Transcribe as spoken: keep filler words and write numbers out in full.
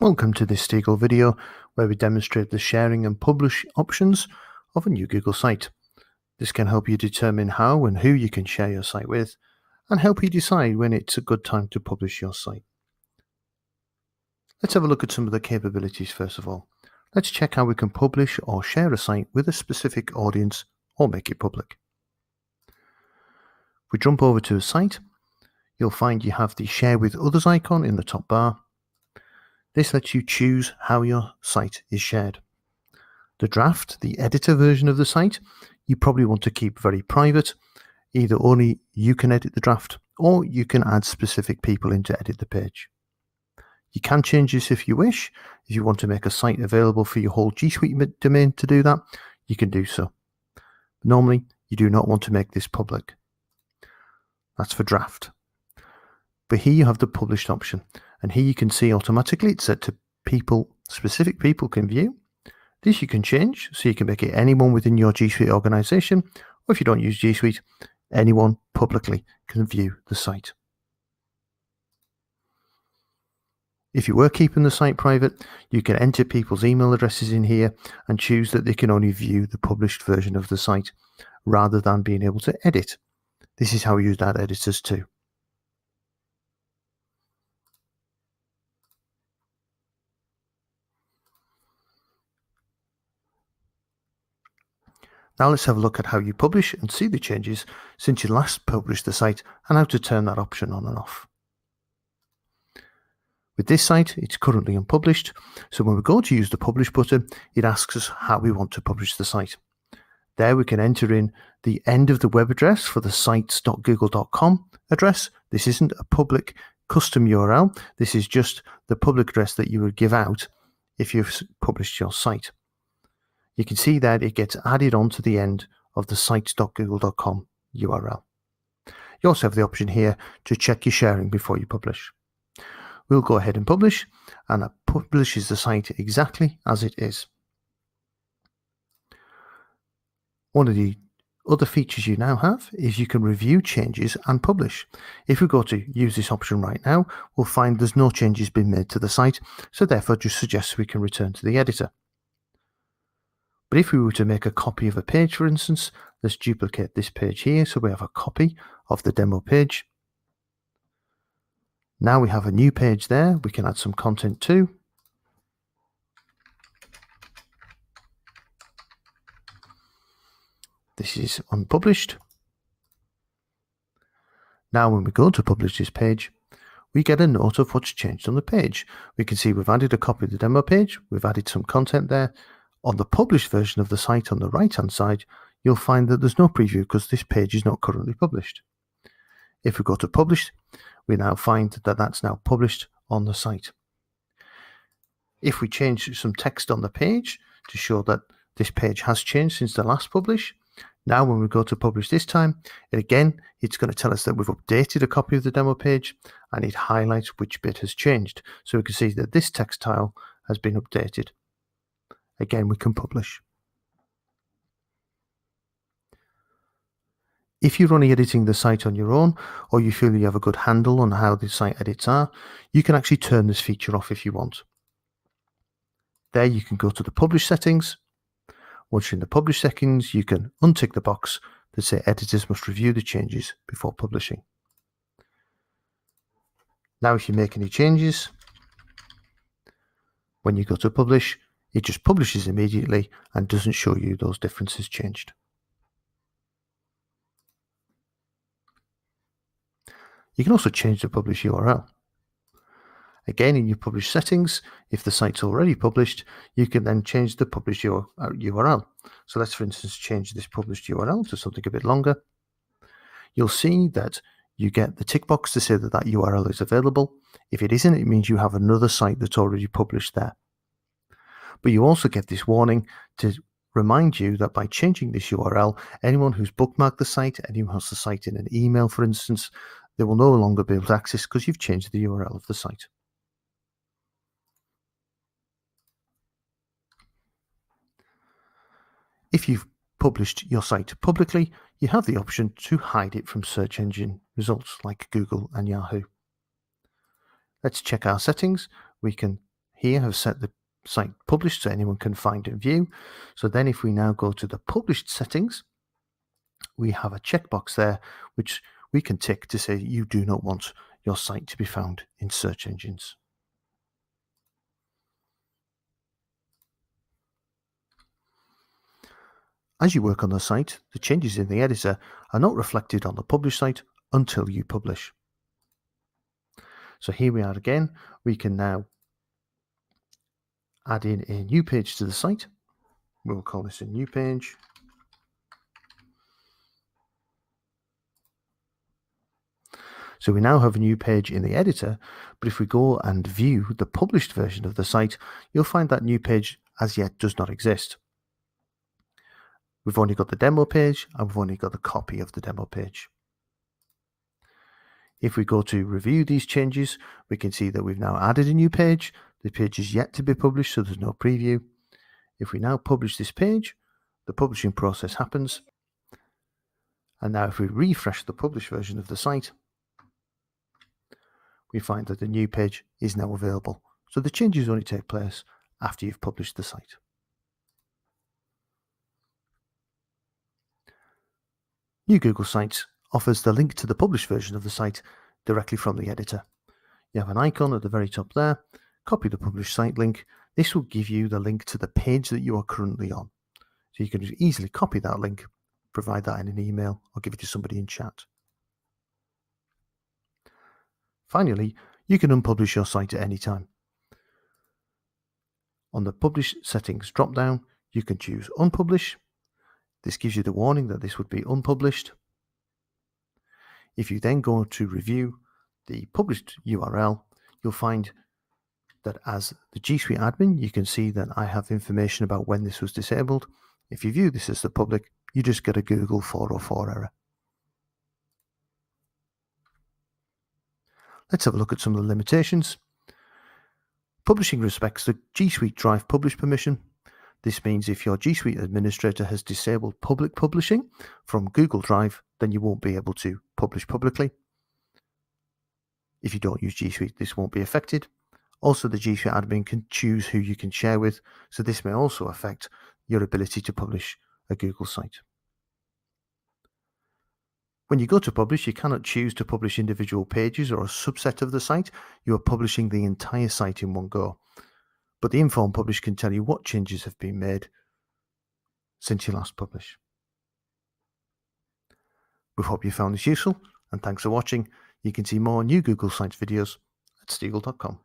Welcome to this Steegle video where we demonstrate the sharing and publish options of a new Google site. This can help you determine how and who you can share your site with and help you decide when it's a good time to publish your site. Let's have a look at some of the capabilities first of all. Let's check how we can publish or share a site with a specific audience or make it public. If we jump over to a site, you'll find you have the Share with Others icon in the top bar. This lets you choose how your site is shared. The draft, the editor version of the site, you probably want to keep very private. Either only you can edit the draft, or you can add specific people in to edit the page. You can change this if you wish. If you want to make a site available for your whole G Suite domain to do that, you can do so. Normally, you do not want to make this public. That's for draft. But here you have the published option. And here you can see automatically it's set to people, specific people can view. This you can change, so you can make it anyone within your G Suite organization, or if you don't use G Suite, anyone publicly can view the site. If you were keeping the site private, you can enter people's email addresses in here and choose that they can only view the published version of the site rather than being able to edit. This is how we use ad editors too. Now let's have a look at how you publish and see the changes since you last published the site and how to turn that option on and off. With this site, it's currently unpublished, so when we go to use the publish button, it asks us how we want to publish the site. There we can enter in the end of the web address for the sites dot google dot com address. This isn't a public custom U R L, this is just the public address that you would give out if you've published your site. You can see that it gets added on to the end of the sites dot google dot com U R L. You also have the option here to check your sharing before you publish. We'll go ahead and publish, and that publishes the site exactly as it is. One of the other features you now have is you can review changes and publish. If we go to use this option right now, we'll find there's no changes been made to the site, so therefore just suggests we can return to the editor. But if we were to make a copy of a page, for instance, let's duplicate this page here so we have a copy of the demo page. Now we have a new page there, we can add some content too. This is unpublished. Now when we go to publish this page, we get a note of what's changed on the page. We can see we've added a copy of the demo page, we've added some content there. On the published version of the site on the right hand side, you'll find that there's no preview because this page is not currently published. If we go to publish, we now find that that's now published on the site. If we change some text on the page to show that this page has changed since the last publish, now when we go to publish this time, it again, it's going to tell us that we've updated a copy of the demo page and it highlights which bit has changed. So we can see that this text tile has been updated. Again, we can publish. If you're only editing the site on your own, or you feel you have a good handle on how the site edits are, you can actually turn this feature off if you want. There you can go to the publish settings. Once you're in the publish settings, you can untick the box that says editors must review the changes before publishing. Now if you make any changes, when you go to publish, it just publishes immediately and doesn't show you those differences changed. You can also change the publish U R L. Again, in your publish settings, if the site's already published, you can then change the publish U R L. So let's, for instance, change this published U R L to something a bit longer. You'll see that you get the tick box to say that that U R L is available. If it isn't, it means you have another site that's already published there. But you also get this warning to remind you that by changing this U R L, anyone who's bookmarked the site, anyone who has the site in an email, for instance, they will no longer be able to access because you've changed the U R L of the site. If you've published your site publicly, you have the option to hide it from search engine results like Google and Yahoo. Let's check our settings. We can here have set the site published so anyone can find and view. So then if we now go to the published settings, we have a checkbox there which we can tick to say you do not want your site to be found in search engines. As you work on the site, the changes in the editor are not reflected on the published site until you publish. So here we are again. We can now add in a new page to the site. We'll call this a new page. So we now have a new page in the editor, but if we go and view the published version of the site, you'll find that new page as yet does not exist. We've only got the demo page and we've only got the copy of the demo page. If we go to review these changes, we can see that we've now added a new page. The page is yet to be published, so there's no preview. If we now publish this page, the publishing process happens. And now if we refresh the published version of the site, we find that the new page is now available. So the changes only take place after you've published the site. New Google Sites offers the link to the published version of the site directly from the editor. You have an icon at the very top there, copy the published site link. This will give you the link to the page that you are currently on. So you can easily copy that link, provide that in an email, or give it to somebody in chat. Finally, you can unpublish your site at any time. On the Publish Settings drop-down, you can choose Unpublish. This gives you the warning that this would be unpublished. If you then go to review the published U R L, you'll find that as the G Suite admin, you can see that I have information about when this was disabled. If you view this as the public, you just get a Google four oh four error. Let's have a look at some of the limitations. Publishing respects the G Suite Drive publish permission. This means if your G Suite administrator has disabled public publishing from Google Drive, then you won't be able to publish publicly. If you don't use G Suite, this won't be affected. Also, the G Suite admin can choose who you can share with, so this may also affect your ability to publish a Google site. When you go to publish, you cannot choose to publish individual pages or a subset of the site. You are publishing the entire site in one go. But the info on publish can tell you what changes have been made since you last published. We hope you found this useful, and thanks for watching. You can see more new Google Sites videos at Steegle dot com.